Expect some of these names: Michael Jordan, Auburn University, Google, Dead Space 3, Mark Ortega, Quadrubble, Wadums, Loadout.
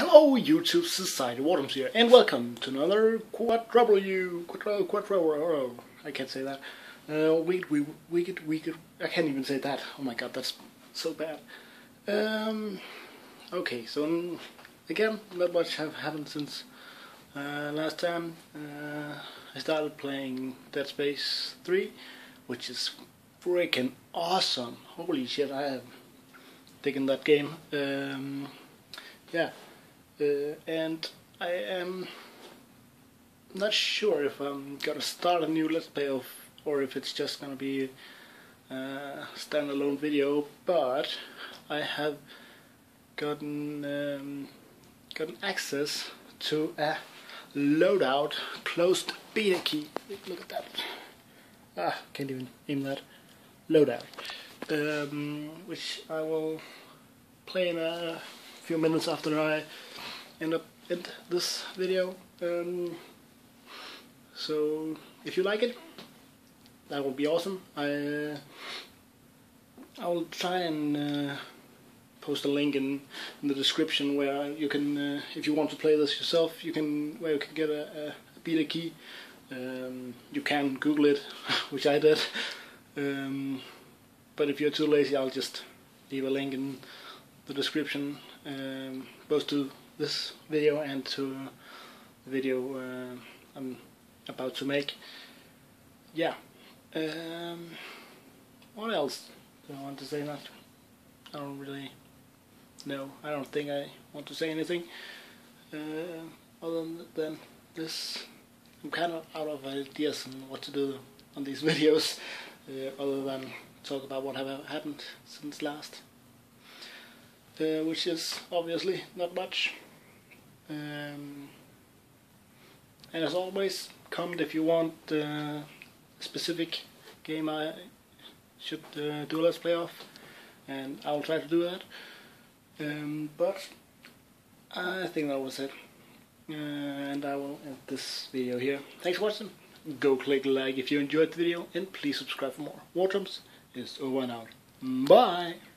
Hello YouTube Society, Wadums here, and welcome to another Quadrubble. I can't say that. I can't even say that. Oh my god, that's so bad. Okay, so again, not much have happened since last time. I started playing Dead Space 3, which is freaking awesome. Holy shit, I have taken that game. Yeah, and I am not sure if I'm gonna start a new Let's Play or if it's just gonna be a standalone video, but I have gotten access to a Loadout closed beta key. Look at that. Ah, can't even aim that. Loadout. Which I will play in a few minutes after I end this video, so if you like it, that would be awesome. I will try and post a link in the description where you can, if you want to play this yourself, you can get a beta key. You can Google it, which I did, but if you're too lazy, I'll just leave a link in the description, both to this video and to the video I'm about to make. Yeah. What else do I want to say? Not. I don't really know. I don't think I want to say anything other than this. I'm kind of out of ideas on what to do on these videos, other than talk about what have happened since last. Which is obviously not much. And as always, comment if you want a specific game I should do a Let's Play of, and I'll try to do that. But I think that was it. And I will end this video here. Thanks for watching. Go click like if you enjoyed the video, and please subscribe for more. Wadums is over and out. Bye!